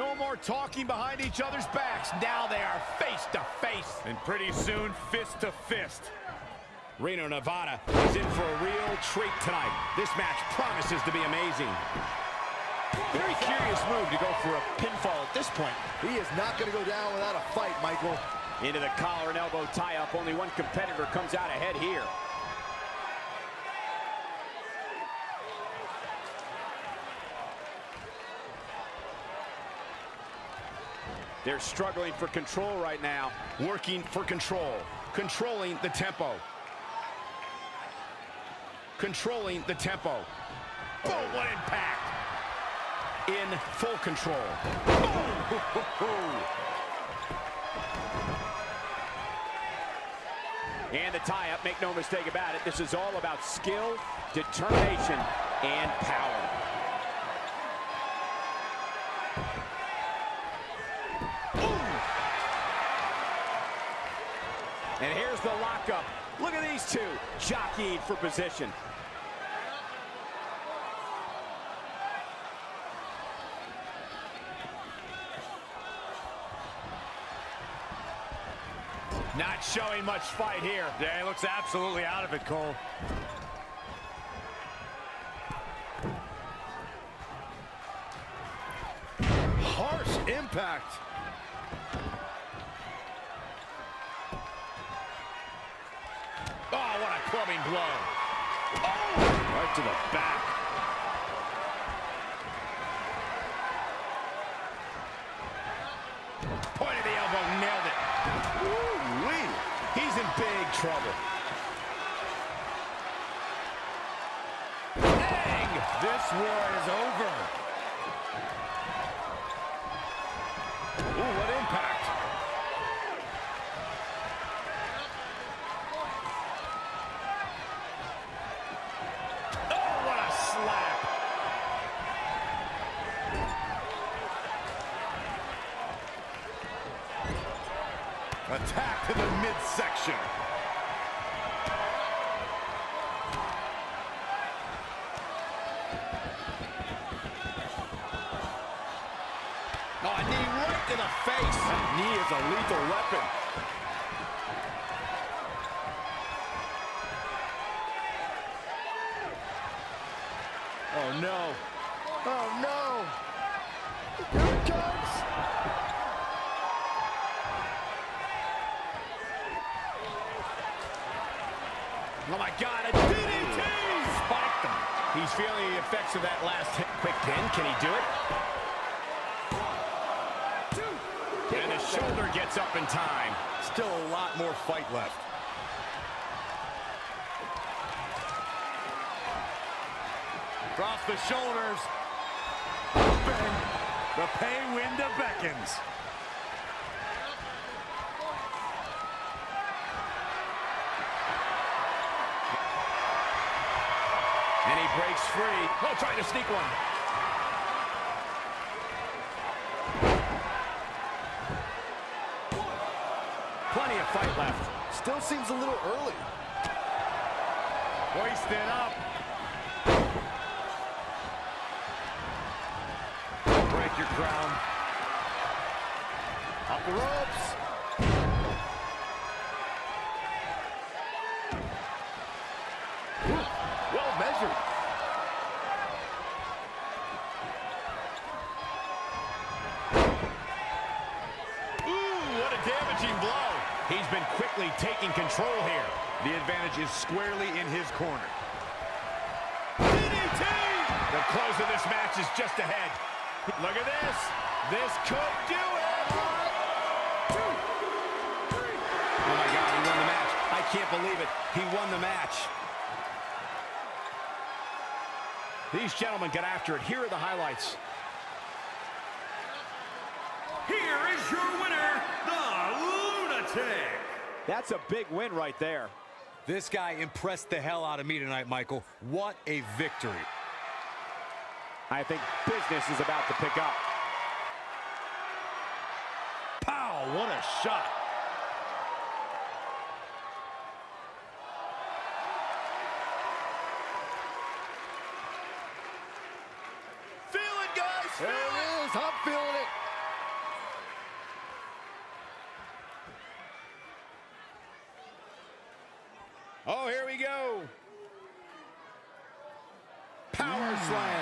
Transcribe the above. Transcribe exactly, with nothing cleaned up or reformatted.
No more talking behind each other's backs. Now they are face to face. And pretty soon, fist to fist. Reno Nevada is in for a real treat tonight. This match promises to be amazing. Very curious move to go for a pinfall at this point. He is not going to go down without a fight, Michael. Into the collar and elbow tie-up. Only one competitor comes out ahead here. They're struggling for control right now. Working for control. Controlling the tempo. Controlling the tempo. Boom, oh, what impact. In full control. Boom. And the tie-up, make no mistake about it. This is all about skill, determination, and power. And here's the lockup. Look at these two jockeying for position. Not showing much fight here. Yeah, he looks absolutely out of it, Cole. Harsh impact. Clubbing blow. Oh, right to the back. Point of the elbow, nailed it. Woo-wee. He's in big trouble. Dang! This war is over. Ooh, what impact. Attack to the midsection. Oh, a knee right to the face. That knee is a lethal weapon. Oh, no. Oh, no. Here it comes. Oh, my God, a D D T! Spiked him. He's feeling the effects of that last hit. Quick pin. Can he do it? Two. And his shoulder gets up in time. Still a lot more fight left. Across the shoulders. Open. The pay window beckons. And he breaks free. Oh, trying to sneak one. Plenty of fight left. Still seems a little early. Hoisted up. Break your crown. Up the ropes. Taking control here. The advantage is squarely in his corner. D D T! The close of this match is just ahead. Look at this. This could do it. One, two, three. Oh, my God, he won the match. I can't believe it. He won the match. These gentlemen got after it. Here are the highlights. Here is your winner, the Lunatic. That's a big win right there. This guy impressed the hell out of me tonight, Michael. What a victory. I think business is about to pick up. Pow, what a shot. Feel it, guys, feel it. There it is, I'm feeling it. Oh, here we go. Power slam.